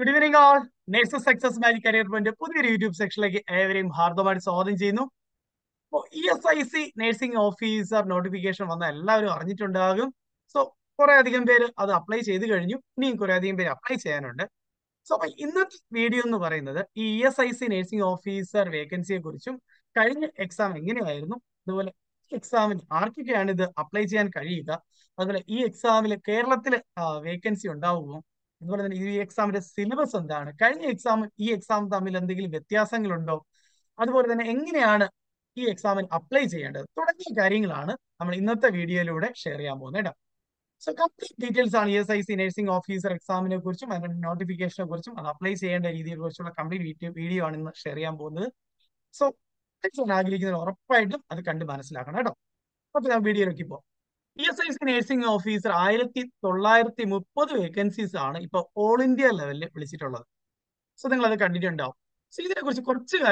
Good evening all. Next success magic career point. YouTube section like every hardware sorting Gino. ESIC nursing officer notification on the Large. So for a compare other apply to the Ninkoradim apply. So in the video on the ESIC nursing officer vacancy curriculum, current examining in exam architect and the apply and Karida, other e exam Kerala vacancy on Davo. The exam is syllabus on that. Can you examine e exam Tamil and the Gilbetia Sanglundo? Other than Enginiana e exam and apply gender. Totally carrying lana. I'm in the video loaded share a moneta. So, complete details on ESIC nursing officer examiner Gurchum and notification of Gurchum and apply gender either Gurchum, a complete video on the Sharia Bonda. So, it's an aggregate or a pride at the country Manas Lacanada. But the video keep up. ESIC nursing officer, 1930 vacancies are all India level. So, then let's continue now. So, this is a question.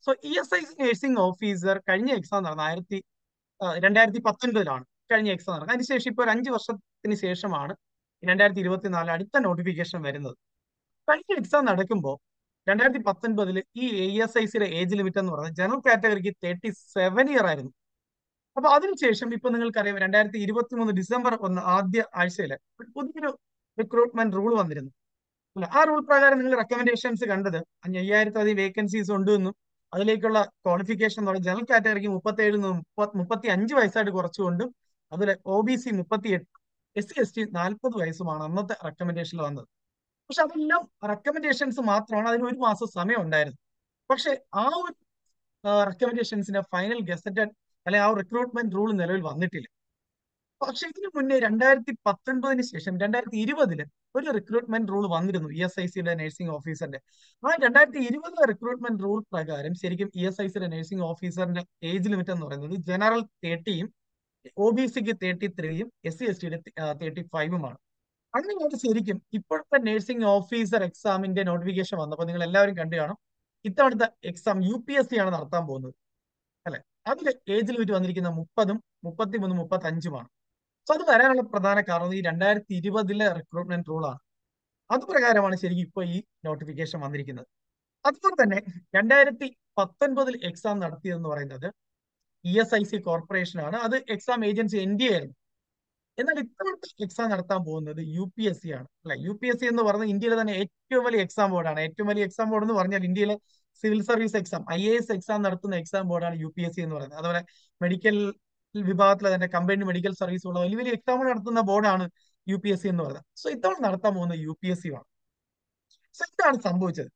So, ESIC nursing officer, Kanye exam, and the Patandaran, Kanye exam, and the shipper and the session, and at the Rothinal, the notification very well. Kanye exam, Adakumbo, and at the Patandal, ESIC age limit and general category 37-year. So, people will carry and at the 23rd December on the Adia Isle. But recruitment rule on the rule program recommendations under the and the vacancies on Dunu, other qualification or general category Mupathe Anju Isa to Gorchundu, other OBC Mupati, ST Nalput Vaisumana, not the recommendation on the Pusha recommendations of Matrona, and we must summon on there. Pusha our recommendations in a final gazetted. Our recruitment rule in the level one. The recruitment rule one ESIC and nursing officer. Why the recruitment rule program? ESIC and nursing officer age limit and general 30, OBC 33, SC 35. And the nursing officer exam in the notification on the exam UPSC. Age limit on the Mupadum, Mupatimun Mupatanjuan. So the Varana Pradana Karani and Dire Tidivadilla recruitment roller. Other Pragaraman Seripa notification on the Rikina. Other than that, Yandarati Patanbodil exam Narthian or another ESIC Corporation and other exam agency India. In the exam Arthabon, the UPSC, like UPSC and the Varna India than exam board on the Varna India. Civil service exam, IAS exam, exam board and UPSC in the other medical Vibatla and a combined medical service will only examine the board on UPSC in the other. So it don't Nartham on the UPSC one. So it are some butcher.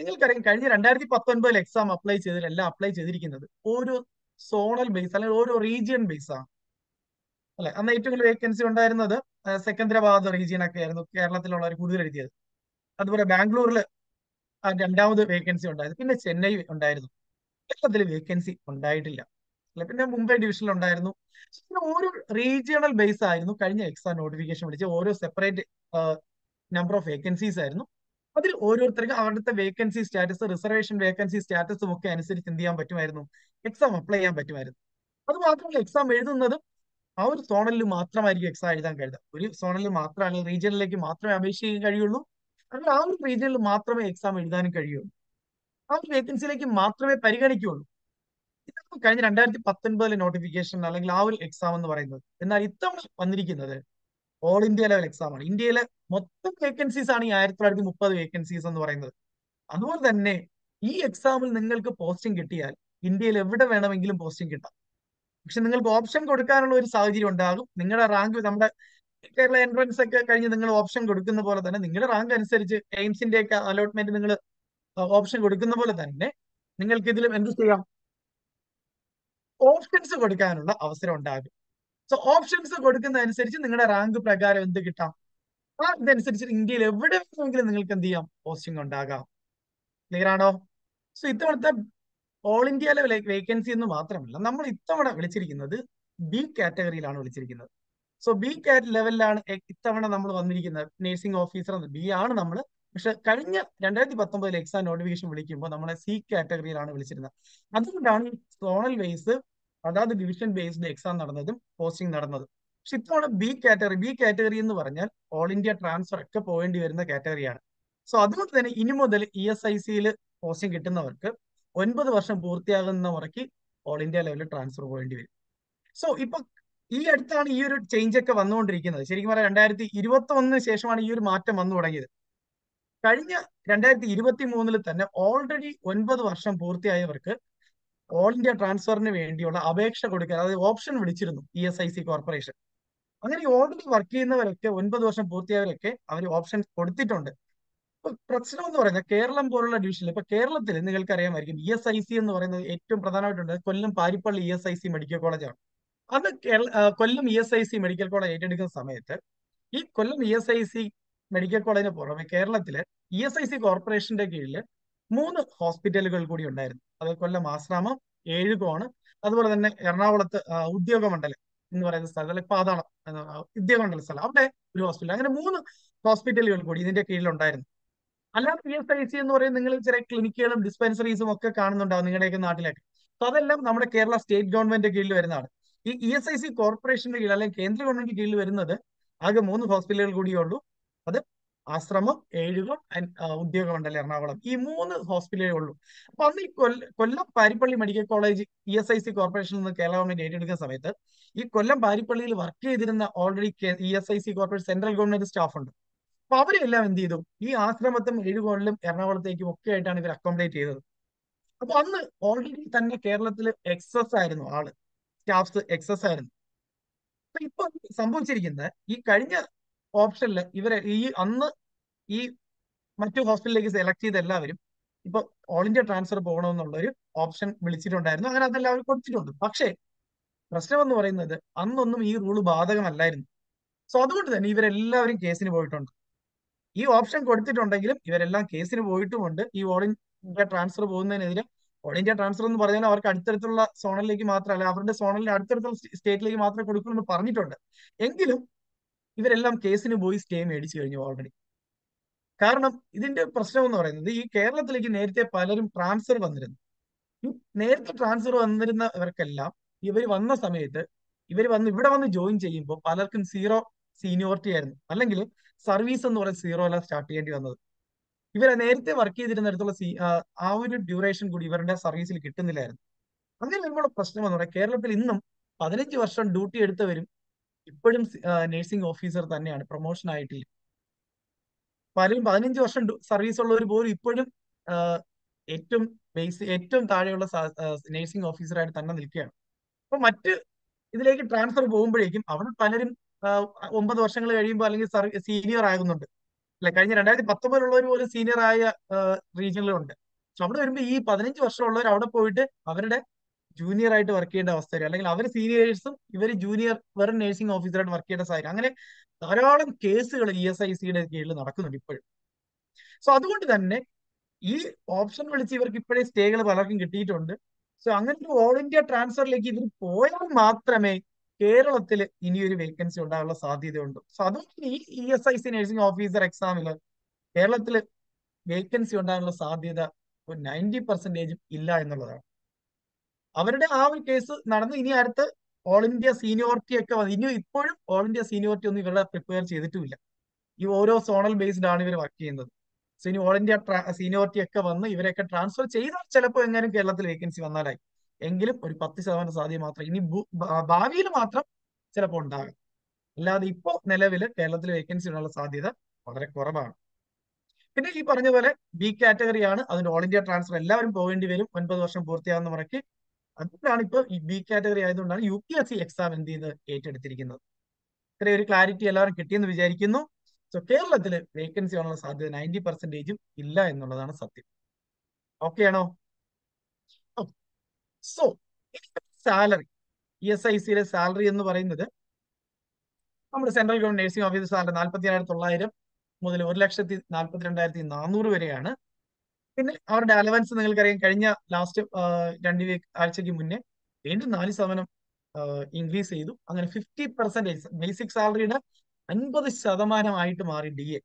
Single current career under the Patanbal exam applies either and applies either in the Odo zonal base and Odo region base. And they took vacancy under another secondary other region of Kerala or good. That were a Bangalore. And now the vacancy on the Chennai on Dirno. The vacancy on Diatilla. Lepina Mumbai division on Dirno. So, regional base I know, carrying extra notification, which is over a separate number of vacancies. I know. Other over three under the vacancy status, the reservation vacancy status of Kansas in the Ambatumero. Exam apply Ambatumero. Other exam made another. Our Sonal Matra might be excited and get the Sonal Matra region like Matra Abishi Gariulu. Our regional matrame exam is done in Kadio. Our vacancy like matrame periganicule. It's kind under the Patanbal notification, like our exam on the Varango. Then I thumb on the other. All India level exam. India level vacancies on the air thread the vacancies on the Varango. Other than name, E exam will Ningalka posting it here. India level Venam posting it up. Single option go to Karno is Saudi on Dago, Ningala rank with number. Entrance option good in the Bola than Ningle Rang and Serge Ames in the allotment in the option good in the Bola than Ningle Kidil and the options of Godicanola, our surround. So options of Godican and Serge Ningle Rang Pragar and the guitar. Then Serge India evidence Ningle posting on Daga. Lerano. So it thought that all India level vacancy in the Matram. Number it thought of the B category. So B cat level and nursing officer on the B are number, which are currently under the Pathamba exam notification will keep on a C category on Vilchina. Other than zonal base, other division based exam posting another. പക്ഷെ ഇത്തവണ B category എന്ന് പറഞ്ഞാൽ all India transfer ഒക്കെ പോകേണ്ടി വരുന്ന കാറ്റഗറിയാണ്. So അതുകൊണ്ട് തന്നെ ഇനി മുതൽ ESIC-യിൽ പോസ്റ്റിംഗ് കിട്ടുന്നവർക്ക് 9 വർഷം പൂർത്തിയാകുന്ന മുറയ്ക്ക് ഓൾ ഇന്ത്യ ലെവലിൽ ട്രാൻസ്ഫർ പോകേണ്ടി വരും. സോ ഇപ്പൊ ഈ അടുത്താണ് ഈ ഒരു ചേഞ്ച് ഒക്കെ വന്നുകൊണ്ടിരിക്കുന്നത്. ശരിക്കും പറഞ്ഞാൽ 2021 ശേഷമാണ് ഈ ഒരു മാറ്റം വന്നു തുടങ്ങിയത്. കഴിഞ്ഞ 2023-ൽ തന്നെ ഓൾറെഡി 9 വർഷം പൂർത്തിയായവർക്ക് ഓൾ ഇന്ത്യ ട്രാൻസ്ഫറിന് വേണ്ടിയുള്ള അപേക്ഷ കൊടുക്കുക, അതായത് ഓപ്ഷൻ വിളിച്ചിരുന്നു ESIC കോർപ്പറേഷൻ. അങ്ങനെ ഓൾറെഡി വർക്ക് ചെയ്യുന്നവരൊക്കെ 9 വർഷം പൂർത്തിയായവരൊക്കെ അവർ ഓപ്ഷൻ കൊടുത്തിട്ടുണ്ട്. ഇപ്പൊ പ്രശ്നം എന്ന് പറഞ്ഞാൽ കേരളം പോലുള്ള ഡിവിഷനിൽ, ഇപ്പൊ കേരളത്തിൽ നിങ്ങൾക്ക് അറിയാമായിരിക്കും ESIC എന്ന് പറയുന്നത് ഏറ്റവും പ്രധാനമായിട്ടുണ്ട് കൊല്ലം പാരിപ്പള്ളി ESIC മെഡിക്കൽ കോളേജാണ്. അത് കൊല്ലം ESIC മെഡിക്കൽ കോളേജ് ഏറ്റെടുക്കുന്ന സമയത്ത് ഈ കൊല്ലം ESIC മെഡിക്കൽ കോളേജിന് പുറമെ കേരളത്തിലെ ESIC കോർപ്പറേഷന്റെ കീഴിൽ 3 ഹോസ്പിറ്റലുകൾ കൂടി ഉണ്ടായിരുന്നു. അത് കൊല്ലം ആശ്രാമം, 7 കോണ്, അതുപോലെ തന്നെ എറണാകുളത്ത് ഉദ്യോഗമണ്ഡലം എന്ന് പറയുന്ന സ്ഥലം, പാതാളം ഉദ്യോഗമണ്ഡല സ്ഥലം, അവിടെ ഒരു ഹോസ്പിറ്റൽ. അങ്ങനെ 3 ഹോസ്പിറ്റലുകൾ കൂടി ഇതിന്റെ കീഴിലുണ്ടായിരുന്നു. അല്ലാതെ ESIC എന്ന് പറയുന്നത് നിങ്ങൾ ചെറിയ ക്ലിനിക്കുകളും ഡിസ്പെൻസറീസും ഒക്കെ കാണുന്നുണ്ടാവും നിങ്ങളുടെയൊക്കെ നാട്ടിലൊക്കെ. അപ്പൊ അതെല്ലാം നമ്മുടെ കേരള സ്റ്റേറ്റ് ഗവൺമെന്റിന്റെ കീഴിൽ വരുന്നതാണ്. ഈ ESIC കോർപ്പറേഷന്റെ കീഴിൽ അല്ലെങ്കിൽ കേന്ദ്ര ഗവൺമെന്റിന്റെ കീഴിൽ വരുന്നത് ആകെ 3 ഹോസ്പിറ്റലുകൾ കൂടിയേ ഉള്ളൂ. അത് ആശ്രമം, 7 കോൺ, ഉദ്യോഗമണ്ഡലം, എറണാകുളം, ഈ 3 ഹോസ്പിറ്റലേ ഉള്ളൂ. അപ്പൊ അന്ന് ഈ Kollam Parippally medical college ESIC കോർപ്പറേഷനിൽ നിന്ന് കേരള ഗവൺമെന്റ് ഏറ്റെടുക്കുന്ന സമയത്ത് ഈ കൊല്ലം പാരിപ്പള്ളിയിൽ വർക്ക് ചെയ്തിരുന്ന already ESIC corporation central government staff ഉണ്ട്. അപ്പൊ അവരെല്ലാം എന്ത് ചെയ്തു, ഈ ആശ്രമത്തും 7 കോണിലും എറണാകുളത്തേക്കും ഒക്കെ ആയിട്ടാണ് ഇവർ അക്കോമഡേറ്റ് ചെയ്തത്. അപ്പൊ അന്ന് ഓൾറെഡി തന്നെ കേരളത്തിൽ എക്സസ് ആയിരുന്നു, സ്റ്റാഫ് എക്സസ് ആയിരുന്നു. അപ്പൊ ഇപ്പൊ സംഭവിച്ചിരിക്കുന്നത് ഈ കഴിഞ്ഞ ഓപ്ഷനിൽ ഇവരെ ഈ മറ്റു ഹോസ്പിറ്റലിലേക്ക് സെലക്ട് ചെയ്ത എല്ലാവരും ഇപ്പൊ ഓൾ ഇന്ത്യ ട്രാൻസ്ഫർ പോകണമെന്നുള്ള ഒരു ഓപ്ഷൻ വിളിച്ചിട്ടുണ്ടായിരുന്നു. അങ്ങനെ അതെല്ലാവരും കൊടുത്തിട്ടുണ്ട്. പക്ഷേ പ്രശ്നം എന്ന് പറയുന്നത് അന്നൊന്നും ഈ റൂൾ ബാധകമല്ലായിരുന്നു. സോ അതുകൊണ്ട് തന്നെ ഇവരെല്ലാവരും കേസിന് പോയിട്ടുണ്ട്. ഈ ഓപ്ഷൻ കൊടുത്തിട്ടുണ്ടെങ്കിലും ഇവരെല്ലാം കേസിന് പോയിട്ടുമുണ്ട്. ഈ ഓൾ ഇന്ത്യ ട്രാൻസ്ഫർ പോകുന്നതിനെതിരെ, ഓൾ ഇന്ത്യ ട്രാൻസ്ഫർ എന്ന് പറഞ്ഞാൽ അവർക്ക് അടുത്തടുത്തുള്ള സോണലിലേക്ക് മാത്രമല്ല, അവരുടെ സോണലിന് അടുത്തടുത്തുള്ള സ്റ്റേറ്റിലേക്ക് മാത്രമേ കൊടുക്കൂ എന്ന് പറഞ്ഞിട്ടുണ്ട്. എങ്കിലും ഇവരെല്ലാം കേസിന് പോയി സ്റ്റേ മേടിച്ചു കഴിഞ്ഞു ഓൾറെഡി. കാരണം ഇതിന്റെ പ്രശ്നം എന്ന് പറയുന്നത് ഈ കേരളത്തിലേക്ക് നേരത്തെ പലരും ട്രാൻസ്ഫർ വന്നിരുന്നു. നേരത്തെ ട്രാൻസ്ഫർ വന്നിരുന്നവർക്കെല്ലാം ഇവർ വന്ന സമയത്ത് ഇവിടെ വന്ന് ജോയിൻ ചെയ്യുമ്പോൾ പലർക്കും 0 സീനിയോറിറ്റി ആയിരുന്നു. അല്ലെങ്കിൽ സർവീസ് എന്ന് പറയുന്നത് 0 സ്റ്റാർട്ട് ചെയ്യേണ്ടി വന്നത്. ഇവരെ നേരത്തെ വർക്ക് ചെയ്തിരുന്നിടത്തുള്ള ആ ഒരു ഡ്യൂറേഷൻ കൂടി ഇവരുടെ സർവീസിൽ കിട്ടുന്നില്ലായിരുന്നു. അങ്ങനെ വരുമ്പോൾ പ്രശ്നം എന്ന് പറഞ്ഞാൽ കേരളത്തിൽ ഇന്നും 15 വർഷം ഡ്യൂട്ടി എടുത്തവരും ഇപ്പോഴും നഴ്സിംഗ് ഓഫീസർ തന്നെയാണ്, പ്രൊമോഷൻ ആയിട്ടില്ല. പലരും 15 വർഷം സർവീസ് ഉള്ളവർ പോലും ഇപ്പോഴും ഏറ്റവും താഴെയുള്ള നഴ്സിംഗ് ഓഫീസറായിട്ട് തന്നെ നിൽക്കുകയാണ്. അപ്പൊ മറ്റ് ഇതിലേക്ക് ട്രാൻസ്ഫർ പോകുമ്പോഴേക്കും അവിടെ പലരും 9 വർഷങ്ങൾ കഴിയുമ്പോൾ അല്ലെങ്കിൽ സീനിയർ ആകുന്നുണ്ട്. അല്ലെ, കഴിഞ്ഞ 2019-ലുള്ളവർ പോലും സീനിയർ ആയ റീജിയനിലുണ്ട്. പക്ഷെ അവിടെ വരുമ്പോൾ ഈ 15 വർഷമുള്ളവർ അവിടെ പോയിട്ട് അവരുടെ ജൂനിയർ ആയിട്ട് വർക്ക് ചെയ്യേണ്ട അവസ്ഥ വരും. അല്ലെങ്കിൽ അവർ സീനിയേഴ്സും ഇവർ ജൂനിയർ വെറും നഴ്സിംഗ് ഓഫീസറായിട്ട് വർക്ക് ചെയ്യേണ്ട സാഹചര്യം. അങ്ങനെ ധാരാളം കേസുകൾ ESIC-യുടെ കീഴിൽ നടക്കുന്നുണ്ട് ഇപ്പോഴും. സോ അതുകൊണ്ട് തന്നെ ഈ ഓപ്ഷൻ വിളിച്ച് ഇവർക്ക് ഇപ്പോഴേ സ്റ്റേകൾ പലർക്കും കിട്ടിയിട്ടുണ്ട്. സോ അങ്ങനെ ഒരു ഓൾ ഇന്ത്യ ട്രാൻസ്ഫറിലേക്ക് ഇവർ പോയാൽ മാത്രമേ കേരളത്തിൽ ഇനിയൊരു വേക്കൻസി ഉണ്ടാകാനുള്ള സാധ്യതയുണ്ട്. സോ അതുകൊണ്ട് ഈ ESIC നഴ്സിംഗ് ഓഫീസർ എക്സാമിൽ കേരളത്തിൽ വേക്കൻസി ഉണ്ടാകാനുള്ള സാധ്യത ഒരു 90% ഇല്ല എന്നുള്ളതാണ്. അവരുടെ ആ ഒരു കേസ് നടന്ന് ഇനി അടുത്ത് ഓൾ ഇന്ത്യ സീനിയോറിറ്റി ഒക്കെ വന്നു. ഇനി ഇപ്പോഴും ഓൾ ഇന്ത്യ സീനിയോറിറ്റി ഒന്നും ഇവരെ പ്രിപ്പയർ ചെയ്തിട്ടുമില്ല. ഈ ഓരോ സോണൽ ബേസ്ഡ് ആണ് ഇവർ വർക്ക് ചെയ്യുന്നത്. സോ ഇനി ഓൾ ഇന്ത്യ സീനിയോറിറ്റി ഒക്കെ വന്ന് ഇവരെയൊക്കെ ട്രാൻസ്ഫർ ചെയ്താൽ ചിലപ്പോൾ എങ്ങാനും കേരളത്തിൽ വേക്കൻസി വന്നാലായി. എങ്കിലും ഒരു 10% സാധ്യത മാത്രം ഇനി ഭാവിയിൽ മാത്രം ചിലപ്പോൾ ഉണ്ടാകും. അല്ലാതെ ഇപ്പോൾ നിലവിൽ കേരളത്തിൽ വേക്കൻസി ഉള്ള സാധ്യത വളരെ കുറവാണ്. പിന്നെ ഈ പറഞ്ഞ പോലെ ബി കാറ്റഗറിയാണ്, അതിന്റെ ഓൾ ഇന്ത്യ ട്രാൻസ്ഫർ എല്ലാവരും പോകേണ്ടി വരും 9 വർഷം പൂർത്തിയാകുന്ന മുറയ്ക്ക്. അതുകൊണ്ടാണ് ഇപ്പോൾ ഈ ബി കാറ്റഗറി ആയതുകൊണ്ടാണ് UPSC എക്സാം എന്ത് ചെയ്ത് ഏറ്റെടുത്തിരിക്കുന്നത്. ഇത്രയും ഒരു ക്ലാരിറ്റി എല്ലാവരും കിട്ടിയെന്ന് വിചാരിക്കുന്നു. സോ കേരളത്തിൽ വേക്കൻസി ഉള്ള സാധ്യത 90% ഇല്ല എന്നുള്ളതാണ് സത്യം. ഓക്കെ ആണോ? സോ സാലറി, ESIC-യിലെ സാലറി എന്ന് പറയുന്നത് നമ്മുടെ central government nursing officer salary 47,900 മുതൽ 1,42,400 വരെയാണ്. പിന്നെ അവരുടെ അലവൻസ് നിങ്ങൾക്കറിയാം, കഴിഞ്ഞ ലാസ്റ്റ് 2 ആഴ്ചയ്ക്ക് മുന്നേ വീണ്ടും 4% ഇൻക്രീസ് ചെയ്തു. അങ്ങനെ 50% ബേസിക് സാലറിയുടെ 50%ആയിട്ട് മാറി DA.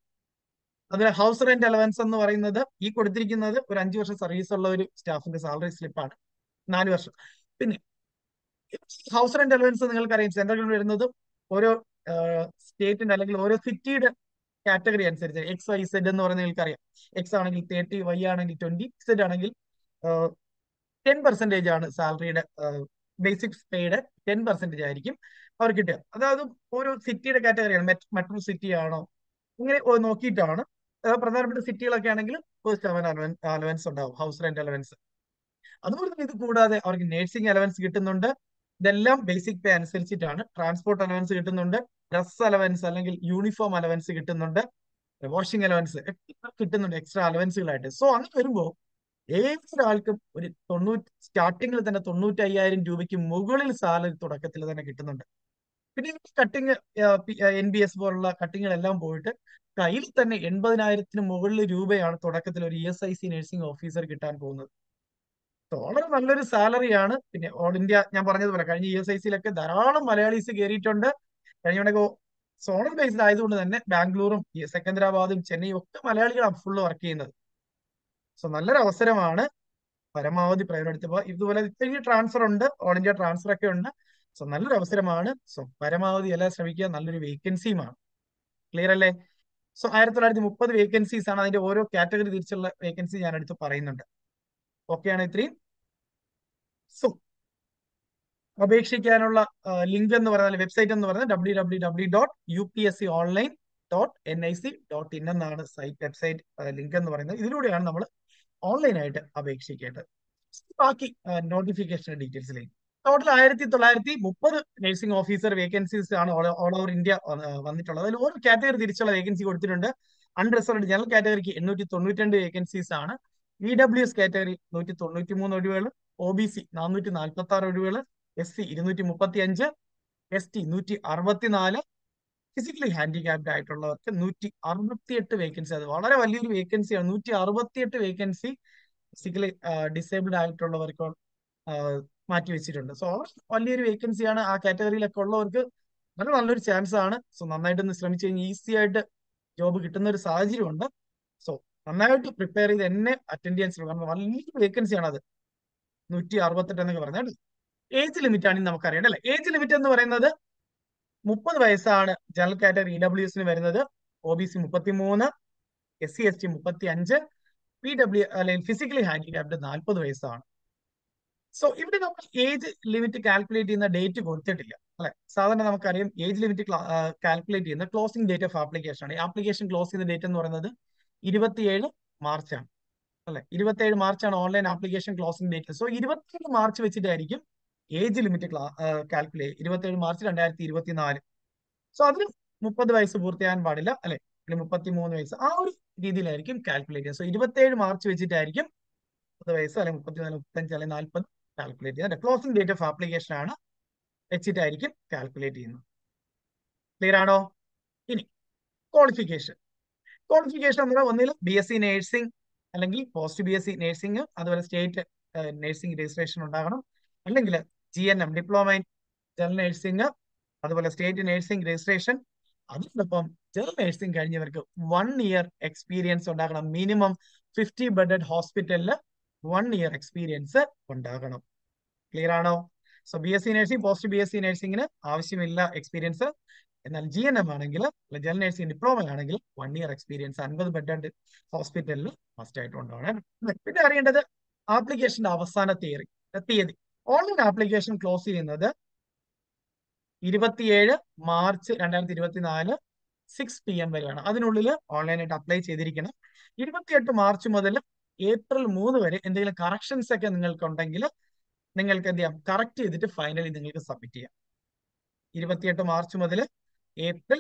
അതിൽ ഹൗസ് റെന്റ് അലവൻസ് എന്ന് പറയുന്നത് ഈ കൊടുത്തിരിക്കുന്നത് ഒരു 5 വർഷം സർവീസ് ഉള്ള ഒരു സ്റ്റാഫിന്റെ സാലറി സ്ലിപ്പാണ്, 4 വർഷം. പിന്നെ ഹൗസ് റെന്റ് അലവൻസ് നിങ്ങൾക്കറിയാം സെൻട്രൽ ഗവൺമെന്റ് വരുന്നത് Oro state and Allegro city category and said X, Y, Z, and Oranil Korea. X angle 30, Y angle 20, Z angle 10% on salary basics paid at 10% or get a city category, metro city or no key down. Brother city like angle, first allowance or house rent allowance. Other than the Kuda, or nursing allowance written under the basic pay and sales it on transport allowance written under dress allowance, uniform allowance written under washing allowance, extra allowance. So on the every starting with a Tonuta year in Dubiki Mughal salary to Rakatilla than a kitten under. Cutting NBS for cutting an alarm bolt, Kail than end by Nair Mughal Dube or Todakatil ESIC nursing officer get on bonus. So, all of salary on all India, Naparana, ESIC like that, all of Malayali cigarette under, and you go solar based eyes on the Bangalore, Secondarabad, Chennai, Malayali full or Kena. So, Malara was Saramana, Parama the Private, if you transfer under, all India transfer account, so Malara was Saramana, so Parama the Elas Ravika, Naluri vacancy man. Clearly, so I thought the Muppa vacancies and the Oro category vacancy and the Parinanda. Okay, and three. So, Abekshikanola link on the website on the www.upsconline.nic.in and the site website link on the Varana. This is online item Abekshikator. Sparky notification details link. Total Irati Tolarti, Mupper nursing officer vacancies on all over India on one total or category vacancy would be under unresolved general category in vacancies on. EWS category 193 ഒഴിവുകൾ OBC 446 ഒഴിവുകൾ SC 235 ST 164 physically handicapped ആയിട്ടുള്ളവർക്ക് 168 vacancy അത് വളരെ വലിയൊരു വേക്കൻസിയാണ് 168 vacancy physically disabled ആയിട്ടുള്ളവർക്ക് മാറ്റി വെച്ചിട്ടുണ്ട് so വലിയൊരു വേക്കൻസിയാണ് ആ കാറ്റഗറിയിലൊക്കെ ഉള്ളവർക്ക് വളരെ നല്ലൊരു ചാൻസ് ആണ് സോ നന്നായിട്ടൊന്ന് ശ്രമിച്ചു കഴിഞ്ഞാൽ ഈസി ആയിട്ട് ജോബ് കിട്ടുന്ന ഒരു സാഹചര്യം ഉണ്ട് so I have to prepare the attendance. One vacancy another. Nuti Arbathan. Age limit in the Macarena. Age limit in the Varanada Mupan Vaisan, General Category EWS in Varanada, OBC Mupati Mona, SCST Mupati Anja, PW physically handicapped in Alpo Vaisan. So if the age limit calculate in the date to go to the Southern Namakarim, age limit calculate in the closing date of application. Application closing the date in another. 27 March. 27 March and online application closing date. So 27 March which is age limit calculate. 27 March and 24. So other 30 wise and badilla. 33 wise. Our DD calculate. So 27 March which is calculate. The closing date of application calculate. Clear qualification. Qualification BSc nursing, post BSc nursing, other state nursing registration, GNM diploma in general nursing, other state nursing registration, other general nursing 1 year experience minimum 50 bedded hospital 1 year experience. Clear now? So BSc nursing, post BSc nursing experience. And then GNM anangila, general nursing diploma anangila, 1 year experience and with better hospital must I don't know. The application avasana theory. The theory. All in application closing another 27 March 2024 6 PM by Lana. Adinulilla online at apply Chedirikana. 28 March Mother April Mood in the correction second Ningle Contangula Ningle can the correct it finally the submit here. 28 March Mother April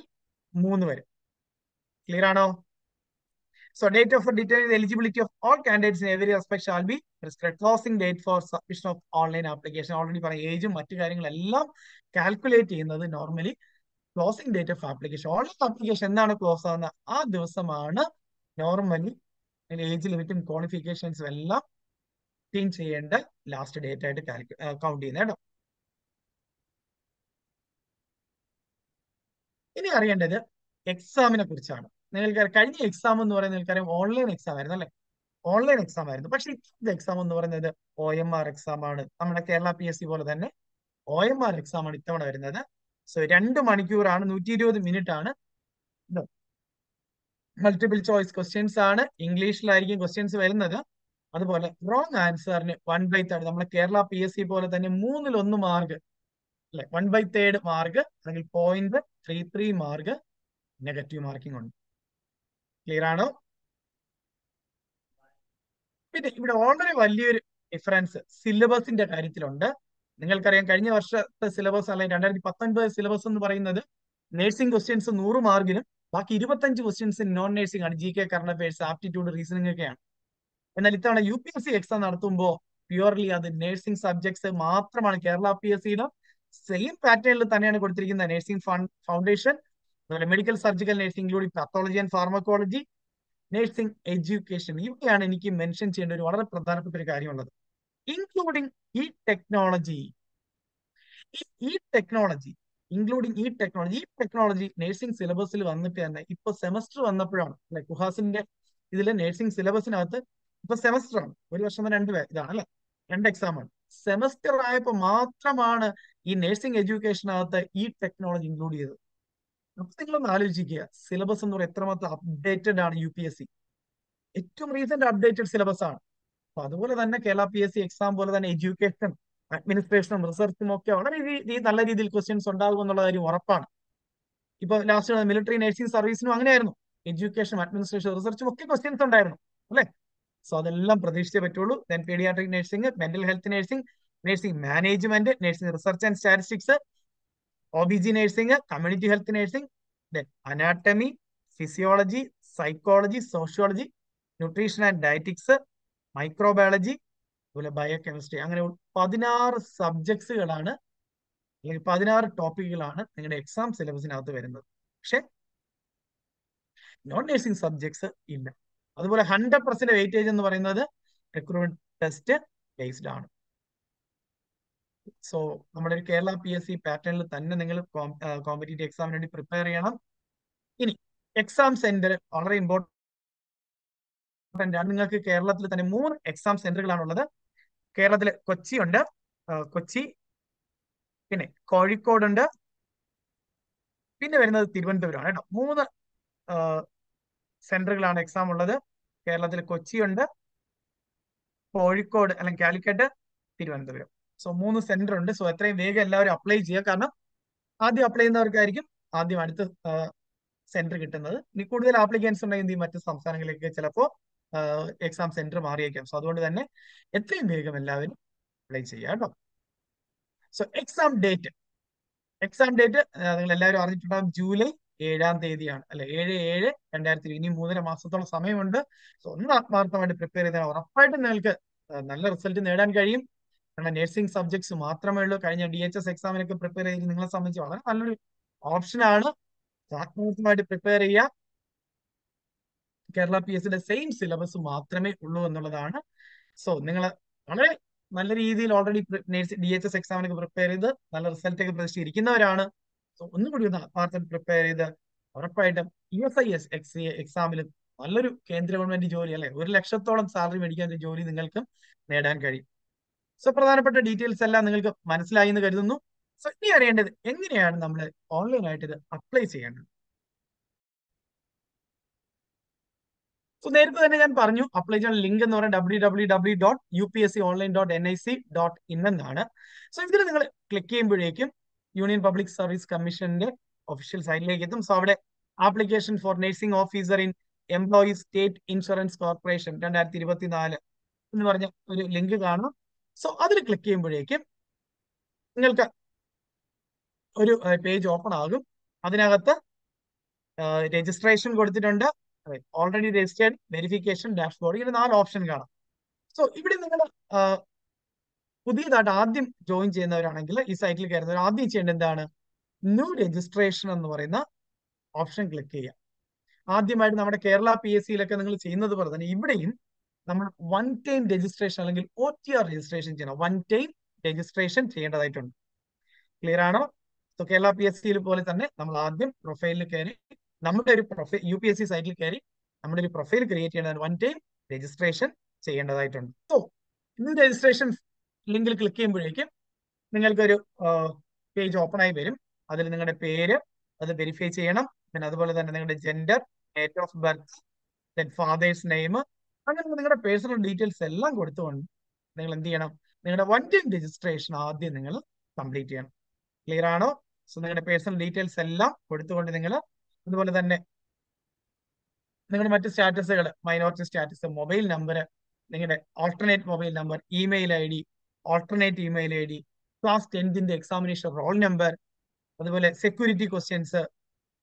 moon way. Clear now? So, date of detailed eligibility of all candidates in every aspect shall be prescribed. Closing date for submission of online application. Already for age, material, calculate in the normally closing date of application. All application that close on the normally and age limit and qualifications well change and last date at count in. In the area, the exam in a Kurchana. Nelkarani exam on the online exam, online exam. But she the exam on the OMR exam. I'm a Kerala PSC OMR exam. So 2 മണിക്കൂറാണ് 120 minute ആണ് multiple choice questions ആണ് ഇംഗ്ലീഷിലായിരിക്കും questions വരുന്നത് അതുപോലെ wrong ആൻസറിന് 1/3 നമ്മുടെ Kerala PSC പോലെ തന്നെ 3-1 mark അല്ലേ 1/3 mark അല്ലെങ്കിൽ 0.33 മാർക്ക് നെഗറ്റീവ് മാർക്കിംഗ് ഉണ്ട് ക്ലിയർ ആണോ പിന്നെ ഇവിടെ ഓൾറെഡി വലിയൊരു ഡിഫറൻസ് സിലബസിന്റെ കാര്യത്തിലുണ്ട് നിങ്ങൾക്കറിയാം കഴിഞ്ഞ വർഷത്തെ സിലബസ് അല്ലെങ്കിൽ 2019 സിലബസ് എന്ന് പറയുന്നത് നേഴ്സിംഗ് ക്വസ്റ്റ്യൻസ് 100 മാർക്കിനും ബാക്കി 25 ക്വസ്റ്റ്യൻസ് നോൺ നേഴ്സിംഗ് ആണ് GK current affairs aptitude reasoning ഒക്കെയാണ് എന്നാൽ ഇത്തവണ യുപിഎസ്സി എക്സാം നടത്തുമ്പോൾ പ്യുവർലി അത് നേഴ്സിംഗ് സബ്ജക്ട്സ് മാത്രമാണ് കേരള പിഎസ്സിയുടെ സെയിം പാറ്റേണിൽ തന്നെയാണ് കൊടുത്തിരിക്കുന്നത് നേഴ്സിംഗ് ഫൗണ്ടേഷൻ അതുപോലെ medical surgical nursing including pathology and pharmacology nursing education ഇവയാണ് എനിക്ക് മെൻഷൻ ചെയ്യേണ്ട ഒരു വളരെ പ്രധാനപ്പെട്ട ഒരു കാര്യമുള്ളത് ഇൻക്ലൂഡിംഗ് ഈ ടെക്നോളജി നേഴ്സിംഗ് സിലബസിൽ വന്നിട്ട് തന്നെ ഇപ്പൊ സെമസ്റ്റർ വന്നപ്പോഴാണ് അല്ലെ കുഹാസിന്റെ ഇതിലെ നേഴ്സിംഗ് സിലബസിനകത്ത് ഇപ്പൊ സെമസ്റ്റർ ആണ് ഒരു വർഷം 2 എക്സാം ആണ് സെമസ്റ്റർ ആയപ്പോൾ മാത്രമാണ് ഈ നേഴ്സിംഗ് എഡ്യൂക്കേഷനകത്ത് ഈ ടെക്നോളജി ഇൻക്ലൂഡ് ചെയ്തത് അപ്പൊ നിങ്ങളൊന്ന് ആലോചിക്കുക സിലബസ് എന്ന് പറയുന്നത് എത്രമാത്രം അപ്ഡേറ്റഡ് ആണ് യുപിഎസ്സി ഏറ്റവും റീസെന്റ് അപ്ഡേറ്റഡ് സിലബസ് ആണ് അപ്പൊ അതുപോലെ തന്നെ കേരള പിഎസ്സി എക്സാം പോലെ തന്നെ എഡ്യൂക്കേഷൻ അഡ്മിനിസ്ട്രേഷനും റിസർച്ചും ഒക്കെ വളരെ നല്ല രീതിയിൽ ക്വസ്റ്റ്യൻസ് ഉണ്ടാകും എന്നുള്ള കാര്യം ഉറപ്പാണ് ഇപ്പൊ ലാസ്റ്റ് മിലിറ്ററി നഴ്സിംഗ് സർവീസിനും അങ്ങനെയായിരുന്നു എഡ്യൂക്കേഷൻ അഡ്മിനിസ്ട്രേഷൻ റിസർച്ചും ഒക്കെ ക്വസ്റ്റ്യൻസ് ഉണ്ടായിരുന്നു അല്ലെ സോ അതെല്ലാം പ്രതീക്ഷിച്ചേ പറ്റുള്ളൂ then paediatric nursing mental health nursing nursing management nursing research and statistics OBG nursing, community health nursing, then anatomy, physiology, psychology, sociology, nutrition and dietetics, microbiology, biochemistry. അങ്ങനെ 16 സബ്ജക്ട്സുകളാണ് അല്ലെങ്കിൽ 16 ടോപ്പിക്കുകളാണ് നിങ്ങളുടെ exam സിലബസിനകത്ത് വരുന്നത് പക്ഷെ നോൺ നഴ്സിംഗ് സബ്ജക്ട്സ് ഇല്ല അതുപോലെ 100% weightage എന്ന് പറയുന്നത് recruitment test based ആണ് സോ നമ്മുടെ ഒരു കേരള പിഎസ്സി പാറ്റേണിൽ തന്നെ നിങ്ങൾ കോമ്പറ്റീറ്റീവ് എക്സാമിന് വേണ്ടി പ്രിപ്പയർ ചെയ്യണം ഇനി എക്സാം സെന്റർ വളരെ ഇമ്പോർട്ടൻ്റ് ആണ് നിങ്ങൾക്ക് കേരളത്തിൽ തന്നെ 3 എക്സാം സെന്ററുകളാണുള്ളത് കേരളത്തിലെ കൊച്ചി പിന്നെ കോഴിക്കോടുണ്ട് പിന്നെ വരുന്നത് തിരുവനന്തപുരമാണ് കേട്ടോ 3 സെന്ററുകളാണ് എക്സാം ഉള്ളത് കേരളത്തിൽ കൊച്ചിയുണ്ട് കോഴിക്കോട് അല്ലെങ്കിൽ കാലിക്കറ്റ് തിരുവനന്തപുരം സോ 3 സെന്റർ ഉണ്ട് സോ എത്രയും വേഗം എല്ലാവരും അപ്ലൈ ചെയ്യുക കാരണം ആദ്യം അപ്ലൈ ചെയ്യുന്നവർക്കായിരിക്കും ആദ്യം അടുത്ത സെന്റർ കിട്ടുന്നത് ഇനി കൂടുതൽ ആപ്ലിക്കൻസ് ഉണ്ടെങ്കിൽ മറ്റ് സംസ്ഥാനങ്ങളിലേക്ക് ചിലപ്പോൾ എക്സാം സെന്റർ മാറിയേക്കാം സോ അതുകൊണ്ട് തന്നെ എത്രയും വേഗം എല്ലാവരും അപ്ലൈ ചെയ്യുക കേട്ടോ സോ എക്സാം ഡേറ്റ് നിങ്ങൾ എല്ലാവരും അറിഞ്ഞിട്ടുണ്ടാകും ജൂലൈ 7-ാം തീയതിയാണ് അല്ലെ 7-7-2020 ഇനി 3.5 മാസത്തോളം സമയമുണ്ട് സോ ഒന്ന് ആത്മാർത്ഥമായിട്ട് പ്രിപ്പയർ ചെയ്താൽ ഉറപ്പായിട്ടും നിങ്ങൾക്ക് നല്ല റിസൾട്ട് നേടാൻ കഴിയും കാരണം നഴ്സിംഗ് സബ്ജക്ട്സ് മാത്രമേ ഉള്ളൂ കഴിഞ്ഞ DHS എക്സാമിനൊക്കെ പ്രിപ്പയർ ചെയ്ത് നിങ്ങളെ സംബന്ധിച്ച് വളരെ നല്ലൊരു ഓപ്ഷനാണ് ആത്മാർത്ഥമായിട്ട് പ്രിപ്പയർ ചെയ്യുക കേരള പിഎസ്സിയുടെ സെയിം സിലബസ് മാത്രമേ ഉള്ളൂ എന്നുള്ളതാണ് സോ നിങ്ങൾ വളരെ നല്ല രീതിയിൽ ഓൾറെഡി DHS എക്സാമിനൊക്കെ പ്രിപ്പയർ ചെയ്ത് നല്ല റിസൾട്ടൊക്കെ പ്രതീക്ഷിച്ചിരിക്കുന്നവരാണ് സോ ഒന്നുകൂടി ഒന്ന് ആത്മാർത്ഥം പ്രിപ്പയർ ചെയ്ത് ഉറപ്പായിട്ടും ESIC എക്സാമിലും നല്ലൊരു കേന്ദ്ര ഗവൺമെന്റ് ജോലി അല്ലെ 1 ലക്ഷത്തോളം സാലറി മേടിക്കാൻ ജോലി നിങ്ങൾക്ക് നേടാൻ കഴിയും സോ പ്രധാനപ്പെട്ട ഡീറ്റെയിൽസ് എല്ലാം നിങ്ങൾക്ക് മനസ്സിലായി എന്ന് കരുതുന്നു സോ ഇനി അറിയേണ്ടത് എങ്ങനെയാണ് നമ്മൾ ഓൺലൈനായിട്ട് ഇത് അപ്ലൈ ചെയ്യേണ്ടത് സോ നേരത്തെ തന്നെ ഞാൻ പറഞ്ഞു അപ്ലൈ ചെയ്യാൻ ലിങ്ക് എന്ന് പറയുന്നത് www.upsconline.nic.in എന്നാണ് സോ ഇതിൽ നിങ്ങൾ ക്ലിക്ക് ചെയ്യുമ്പോഴേക്കും യൂണിയൻ പബ്ലിക് സർവീസ് കമ്മീഷന്റെ ഒഫീഷ്യൽ സൈറ്റിലേക്ക് എത്തും സോ അവിടെ application for nursing officer in employee state insurance corporation 2024 എന്ന് പറഞ്ഞ ഒരു ലിങ്ക് കാണും സോ അതിൽ ക്ലിക്ക് ചെയ്യുമ്പോഴേക്കും നിങ്ങൾക്ക് ഒരു പേജ് ഓപ്പൺ ആകും അതിനകത്ത് രജിസ്ട്രേഷൻ കൊടുത്തിട്ടുണ്ട് ഓൾറെഡി രജിസ്റ്റേർഡ് വെരിഫിക്കേഷൻ ഡാഷ്ബോർഡ് ഇങ്ങനെ 4 ഓപ്ഷൻ കാണാം സോ ഇവിടെ നിങ്ങൾ പുതിയതായിട്ട് ആദ്യം ജോയിൻ ചെയ്യുന്നവരാണെങ്കിൽ ഈ സൈറ്റിൽ കയറുന്നവർ ആദ്യം ചെയ്യേണ്ടത് എന്താണ് ന്യൂ രജിസ്ട്രേഷൻ എന്ന് പറയുന്ന ഓപ്ഷൻ ക്ലിക്ക് ചെയ്യുക ആദ്യമായിട്ട് നമ്മുടെ കേരള പിഎസ്സിയിലൊക്കെ നിങ്ങൾ ചെയ്യുന്നത് പോലെ തന്നെ ഇവിടെയും നമ്മൾ 1 ടൈം രജിസ്ട്രേഷൻ അല്ലെങ്കിൽ OTR രജിസ്ട്രേഷൻ ചെയ്യണം 1 ടൈം രജിസ്ട്രേഷൻ ചെയ്യേണ്ടതായിട്ടുണ്ട് ക്ലിയർ ആണോ സോ കേരള പിഎസ്സിയിൽ പോലെ തന്നെ നമ്മൾ ആദ്യം പ്രൊഫൈലിൽ കയറി നമ്മുടെ ഒരു പ്രൊഫൈൽ UPSC സൈറ്റിൽ കയറി നമ്മുടെ ഒരു പ്രൊഫൈൽ ക്രിയേറ്റ് ചെയ്യേണ്ടതാണ് 1 ടൈം രജിസ്ട്രേഷൻ ചെയ്യേണ്ടതായിട്ടുണ്ട് സോ ഇന്ന് രജിസ്ട്രേഷൻ ലിങ്കിൽ ക്ലിക്ക് ചെയ്യുമ്പോഴേക്കും നിങ്ങൾക്കൊരു പേജ് ഓപ്പൺ ആയി വരും അതിൽ നിങ്ങളുടെ പേര് അത് വെരിഫൈ ചെയ്യണം. പിന്നെ അതുപോലെ തന്നെ നിങ്ങളുടെ gender, date of birth, then father's name, അങ്ങനെ നിങ്ങളുടെ പേഴ്സണൽ ഡീറ്റെയിൽസ് എല്ലാം കൊടുത്തുകൊണ്ട് നിങ്ങൾ എന്ത് ചെയ്യണം, നിങ്ങളുടെ വൺ ടൈം രജിസ്ട്രേഷൻ ആദ്യം നിങ്ങൾ കംപ്ലീറ്റ് ചെയ്യണം. ക്ലിയർ ആണോ? സോ നിങ്ങളുടെ പേഴ്സണൽ ഡീറ്റെയിൽസ് എല്ലാം കൊടുത്തുകൊണ്ട് നിങ്ങൾ അതുപോലെ തന്നെ നിങ്ങളുടെ മറ്റ് സ്റ്റാറ്റസുകൾ, മൈനോറിറ്റി സ്റ്റാറ്റസ്, മൊബൈൽ നമ്പർ, നിങ്ങളുടെ alternate mobile number, email I D, alternate email I D, class 10th examination roll number, അതുപോലെ സെക്യൂരിറ്റി ക്വസ്റ്റ്യൻസ്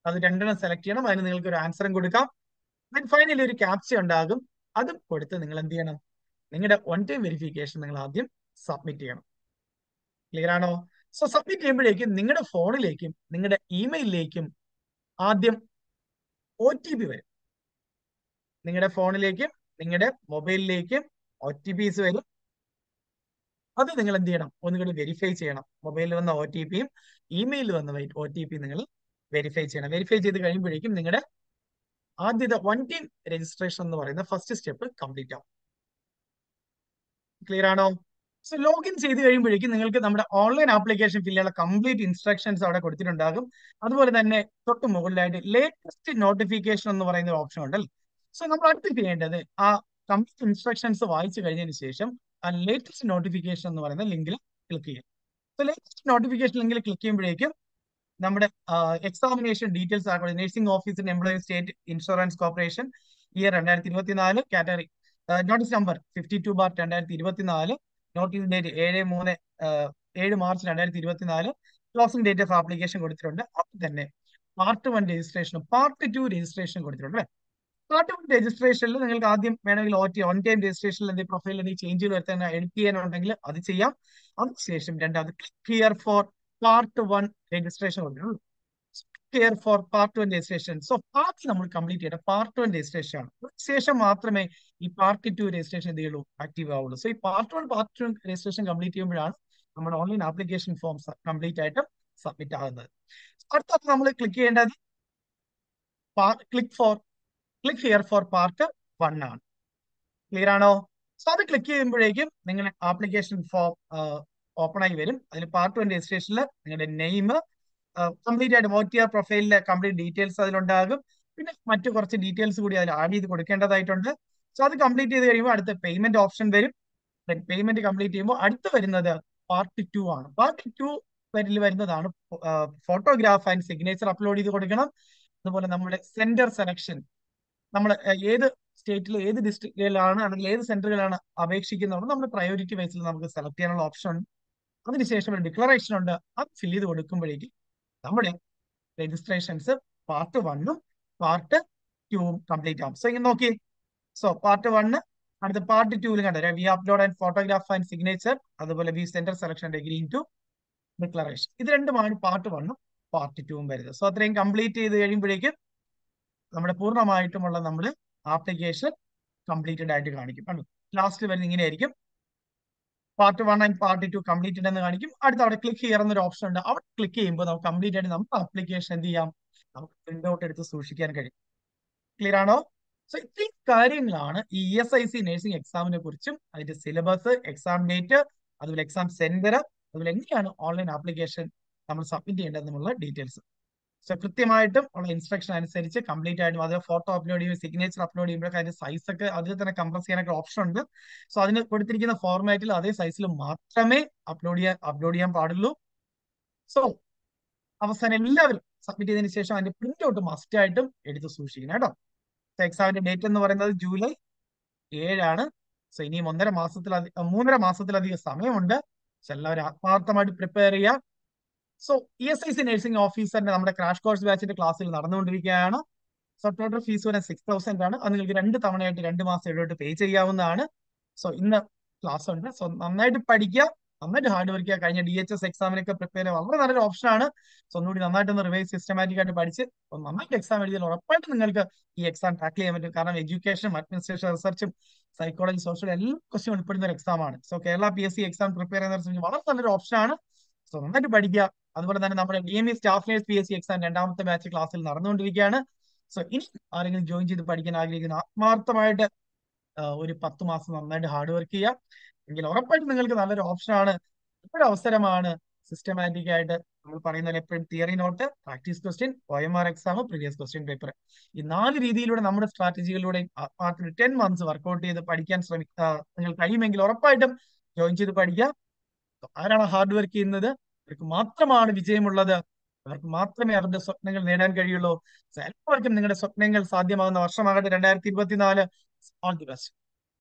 അത് രണ്ടെണ്ണം സെലക്ട് ചെയ്യണം. അതിന് നിങ്ങൾക്ക് ഒരു ആൻസറും കൊടുക്കാം. ദെൻ ഫൈനലി ഒരു ക്യാപ്ച ഉണ്ടാകും. അതും കൊടുത്ത് നിങ്ങൾ എന്ത് ചെയ്യണം, നിങ്ങളുടെ വൺ ടൈം വെരിഫിക്കേഷൻ നിങ്ങൾ ആദ്യം സബ്മിറ്റ് ചെയ്യണം. ക്ലിയർ ആണോ? സോ സബ്മിറ്റ് ചെയ്യുമ്പോഴേക്കും നിങ്ങളുടെ ഫോണിലേക്കും നിങ്ങളുടെ ഇമെയിലിലേക്കും ആദ്യം ഒ ടി പി വരും. നിങ്ങളുടെ ഫോണിലേക്കും നിങ്ങളുടെ മൊബൈലിലേക്കും ഒ ടി പിസ് വരും. അത് നിങ്ങൾ എന്ത് ചെയ്യണം, ഒന്നുകൂടി വെരിഫൈ ചെയ്യണം. മൊബൈലിൽ വന്ന ഒ ടി പിയും ഇമെയിലിൽ വന്ന ഒ ടി പിയും നിങ്ങൾ വെരിഫൈ ചെയ്യണം. വെരിഫൈ ചെയ്ത് കഴിയുമ്പോഴേക്കും നിങ്ങളുടെ ആദ്യത്തെ വൺ ടൈം രജിസ്ട്രേഷൻ എന്ന് പറയുന്ന ഫസ്റ്റ് സ്റ്റെപ്പ് കംപ്ലീറ്റ് ആവും. ക്ലിയർ ആണോ? സോ ലോഗിൻ ചെയ്ത് കഴിയുമ്പോഴേക്കും നിങ്ങൾക്ക് നമ്മുടെ ഓൺലൈൻ ആപ്ലിക്കേഷൻ ഫില്ല് ചെയ്യാനുള്ള കംപ്ലീറ്റ് ഇൻസ്ട്രക്ഷൻസ് അവിടെ കൊടുത്തിട്ടുണ്ടാകും. അതുപോലെ തന്നെ തൊട്ട് മുകളിലായിട്ട് ലേറ്റസ്റ്റ് നോട്ടിഫിക്കേഷൻ എന്ന് പറയുന്ന ഒരു ഓപ്ഷൻ ഉണ്ടല്ലോ. സോ നമ്മൾ അടുത്ത് ചെയ്യേണ്ടത് ആ കംപ്ലീറ്റ് ഇൻസ്ട്രക്ഷൻസ് വായിച്ചു കഴിഞ്ഞതിന് ശേഷം ആ ലേറ്റസ്റ്റ് നോട്ടിഫിക്കേഷൻ എന്ന് പറയുന്ന ലിങ്കിൽ ക്ലിക്ക് ചെയ്യും. സോ ലേറ്റസ്റ്റ് നോട്ടിഫിക്കേഷൻ ലിങ്കിൽ ക്ലിക്ക് ചെയ്യുമ്പോഴേക്കും നമ്മുടെ എക്സാമിനേഷൻ ഡീറ്റെയിൽസ് ആകുന്നത് നഴ്സിംഗ് ഓഫീസിന്റെ employee state insurance corporation year 2024, category notice number 52/2024, notice date 7 March 2024, closing date of application കൊടുത്തിട്ടുണ്ട്. അപ്പം തന്നെ പാർട്ട് 1 രജിസ്ട്രേഷനും പാർട്ട് 2 രജിസ്ട്രേഷനും കൊടുത്തിട്ടുണ്ട്. പാർട്ട് 1 രജിസ്ട്രേഷനിൽ നിങ്ങൾക്ക് ആദ്യം വേണമെങ്കിൽ ഓൺ ടൈം രജിസ്ട്രേഷനിൽ എന്തെങ്കിലും പ്രൊഫൈലിൽ എന്തെങ്കിലും ചേഞ്ചുകൾ വരുത്താൻ എഡിറ്റ് ചെയ്യാനുണ്ടെങ്കിൽ അത് ചെയ്യാം. അതിനുശേഷം രണ്ടാമത് click here for part 1 registration കൊടുത്തിട്ടുള്ളൂ. Clear for part 1 registration. So part നമ്മൾ കംപ്ലീറ്റ് ചെയ്യേണ്ട പാർട്ട് 1 രജിസ്ട്രേഷൻ ആണ്. അതിനുശേഷം മാത്രമേ ഈ പാർട്ട് 2 രജിസ്ട്രേഷൻ എന്ത് ചെയ്യുള്ളൂ, ആക്റ്റീവ് ആവുള്ളൂ. സോ ഈ പാർട്ട് 1 രജിസ്ട്രേഷൻ കംപ്ലീറ്റ് ചെയ്യുമ്പോഴാണ് നമ്മുടെ ഓൺലൈൻ ആപ്ലിക്കേഷൻ ഫോം കംപ്ലീറ്റ് ആയിട്ട് സബ്മിറ്റ് ആകുന്നത്. അടുത്ത നമ്മൾ ക്ലിക്ക് ചെയ്യേണ്ടത് ക്ലിക്ക് ഹിയർ ഫോർ പാർട്ട് 1 ആണ്. ക്ലിയർ ആണോ? സോ അത് ക്ലിക്ക് ചെയ്യുമ്പോഴേക്കും നിങ്ങളുടെ ആപ്ലിക്കേഷൻ ഫോം ഓപ്പൺ ആയി വരും. അതിൽ പാർട്ട് 1 രജിസ്ട്രേഷനിൽ നിങ്ങളുടെ നെയിം കംപ്ലീറ്റ് ആയിട്ട് OTR പ്രൊഫൈലിലെ കംപ്ലീറ്റ് ഡീറ്റെയിൽസ് അതിലുണ്ടാകും. പിന്നെ മറ്റു കുറച്ച് ഡീറ്റെയിൽസ് കൂടി അതിൽ ആഡ് ചെയ്ത് കൊടുക്കേണ്ടതായിട്ടുണ്ട്. സോ അത് കംപ്ലീറ്റ് ചെയ്ത് കഴിയുമ്പോൾ അടുത്ത പേയ്മെന്റ് ഓപ്ഷൻ വരും. പേയ്മെന്റ് കംപ്ലീറ്റ് ചെയ്യുമ്പോൾ അടുത്ത് വരുന്നത് പാർട്ട് 2 ആണ്. പാർട്ട് 2 വരുന്നതാണ് ഫോട്ടോഗ്രാഫ് ആൻഡ് സിഗ്നേച്ചർ അപ്ലോഡ് ചെയ്ത് കൊടുക്കണം. അതുപോലെ നമ്മുടെ സെന്റർ സെലക്ഷൻ, നമ്മൾ ഏത് സ്റ്റേറ്റിൽ ഏത് ഡിസ്ട്രിക്റ്റിലാണ് അല്ലെങ്കിൽ ഏത് സെന്ററുകളാണ് അപേക്ഷിക്കുന്നത് നമ്മൾ പ്രയോറിറ്റി വൈസിൽ നമുക്ക് സെലക്ട് ചെയ്യാനുള്ള ഓപ്ഷൻ ഉണ്ട്. അതിനുശേഷം ഒരു ഡിക്ലറേഷൻ ഉണ്ട്. അത് ഫില്ല് ചെയ്ത് കൊടുക്കുമ്പോഴേക്കും നമ്മുടെ രജിസ്ട്രേഷൻസ് പാർട്ട് 1 പാർട്ട് 2 കംപ്ലീറ്റ് ആകും. സോ ഇങ്ങനെ നോക്കി. സോ പാർട്ട് 1 അടുത്ത പാർട്ട് 2 കണ്ടു we upload and photograph and signature, അതുപോലെ we centre selection green to declaration. ഇത് രണ്ടുമാണ് പാർട്ട് 1 പാർട്ട് 2 വരുന്നത്. സോ അത്രയും കംപ്ലീറ്റ് ചെയ്ത് കഴിയുമ്പോഴേക്കും നമ്മുടെ പൂർണ്ണമായിട്ടുമുള്ള നമ്മൾ ആപ്ലിക്കേഷൻ കംപ്ലീറ്റഡ് ആയിട്ട് കാണിക്കും. ലാസ്റ്റ് വരുന്ന ഇങ്ങനെ ആയിരിക്കും, പാർട്ട് 1 ആൻഡ് പാർട്ട് 2 കംപ്ലീറ്റഡ് എന്ന് കാണിക്കും. അടുത്ത അവിടെ ക്ലിക്ക് ചെയ്യാവുന്ന ഒരു ഓപ്ഷൻ ഉണ്ട്. അവിടെ ക്ലിക്ക് ചെയ്യുമ്പോൾ നമുക്ക് കംപ്ലീറ്റ് ആയിട്ട് നമുക്ക് ആപ്ലിക്കേഷൻ എന്ത് ചെയ്യാം, നമുക്ക് പ്രിന്റ് ഔട്ട് എടുത്ത് സൂക്ഷിക്കാൻ കഴിയും. ക്ലിയർ ആണോ? സോ ഇത്രയും കാര്യങ്ങളാണ് ഈ ESIC നഴ്സിംഗ് എക്സാമിനെ കുറിച്ചും അതിന്റെ സിലബസ്, എക്സാം ഡേറ്റ്, അതുപോലെ എക്സാം സെന്റർ, അതുപോലെ എങ്ങനെയാണ് ഓൺലൈൻ ആപ്ലിക്കേഷൻ നമ്മൾ സബ്മിറ്റ് ചെയ്യേണ്ടത് എന്നുള്ള ഡീറ്റെയിൽസ്. സോ കൃത്യമായിട്ടും ഉള്ള ഇൻസ്ട്രക്ഷൻ അനുസരിച്ച് കംപ്ലീറ്റ് ആയിട്ടും അതിൽ ഫോട്ടോ അപ്ലോഡ് ചെയ്യുമ്പോൾ സിഗ്നേച്ചർ അപ്ലോഡ് ചെയ്യുമ്പോഴൊക്കെ അതിന്റെ സൈസ് ഒക്കെ അതിൽ തന്നെ കംപ്രസ് ചെയ്യാനൊക്കെ ഓപ്ഷൻ ഉണ്ട്. സോ അതിന് കൊടുത്തിരിക്കുന്ന ഫോർമാറ്റിൽ അതേ സൈസിൽ മാത്രമേ അപ്ലോഡ് ചെയ്യാൻ പാടുള്ളൂ. സോ അവസാനം എല്ലാവരും സബ്മിറ്റ് ചെയ്തതിന് ശേഷം അതിന്റെ പ്രിന്റ് ഔട്ട് മസ്റ്റ് ആയിട്ടും എടുത്ത് സൂക്ഷിക്കണം കേട്ടോ. സോ എക്സാമിന്റെ ഡേറ്റ് എന്ന് പറയുന്നത് ജൂലൈ 7 ആണ്. സോ ഇനിയും 3.5 മാസത്തിലധികം സമയമുണ്ട്. സോ എല്ലാവരും ആത്മാർത്ഥമായിട്ട് പ്രിപ്പയർ ചെയ്യുക. സോ ESIC നഴ്സിംഗ് ഓഫീസറിന്റെ നമ്മുടെ ക്രാഷ് കോഴ്സ് ബാച്ചിന്റെ ക്ലാസ്സിൽ നടന്നുകൊണ്ടിരിക്കുകയാണ്. സോ ടോട്ടൽ ഫീസ് വരെ 6000 ആണ്. അത് നിങ്ങൾക്ക് 2 തവണയായിട്ട് 2 മാസം ഇടവിട്ട് പേ ചെയ്യാവുന്നതാണ്. സോ ഇന്ന് ക്ലാസ് ഉണ്ട്. സോ നന്നായിട്ട് പഠിക്കുക, നന്നായിട്ട് ഹാർഡ് വർക്ക് ചെയ്യുക. കഴിഞ്ഞ DHS എക്സാമിനൊക്കെ പ്രിപ്പയർ ചെയ്യാൻ വളരെ നല്ലൊരു ഓപ്ഷനാണ്. സോ ഒന്നുകൂടി നന്നായിട്ടൊന്ന് റിവൈസ് സിസ്റ്റമാറ്റിക് ആയിട്ട് പഠിച്ച് നന്നായിട്ട് എക്സാം എഴുതിയാൽ ഉറപ്പായിട്ട് നിങ്ങൾക്ക് ഈ എക്സാം ടാക്കിൾ ചെയ്യാൻ പറ്റും. കാരണം എഡ്യൂക്കേഷനും അഡ്മിനിസ്ട്രേഷൻ റിസർച്ചും സൈക്കോളജി സോഷ്യൽ എല്ലാ ക്വസ്റ്റ്യനും ഉൾപ്പെടുന്ന ഒരു എക്സാമാണ്. So Kerala PSC exam prepare ചെയ്യുന്ന വളരെ നല്ലൊരു ഓപ്ഷനാണ്. സോ നന്നായിട്ട് പഠിക്കുക. അതുപോലെ തന്നെ നമ്മുടെ DME staff nurse PSC exam 2ാമത്തെ ബാച്ച് ക്ലാസ്സിൽ നടന്നുകൊണ്ടിരിക്കുകയാണ്. സോ ഇനി ആരെങ്കിലും ജോയിൻ ചെയ്ത് പഠിക്കാൻ ആഗ്രഹിക്കുന്ന ആത്മാർത്ഥമായിട്ട് ഒരു 10 മാസം നന്നായിട്ട് ഹാർഡ് വർക്ക് ചെയ്യുക. എങ്കിൽ ഉറപ്പായിട്ട് നിങ്ങൾക്ക് നല്ലൊരു ഓപ്ഷനാണ്, ഒരു അവസരമാണ് സിസ്റ്റമാറ്റിക് ആയിട്ട് theory note, practice question, OMR exam, previous question paper. In the strategy, 10 months workout the Padikan Sramik, join to the Padia. So I don't hard work in the Matramad Vijay Mulada, Matram, the Sotnangal Nadan Kadulo, Self working Sadia, all the best.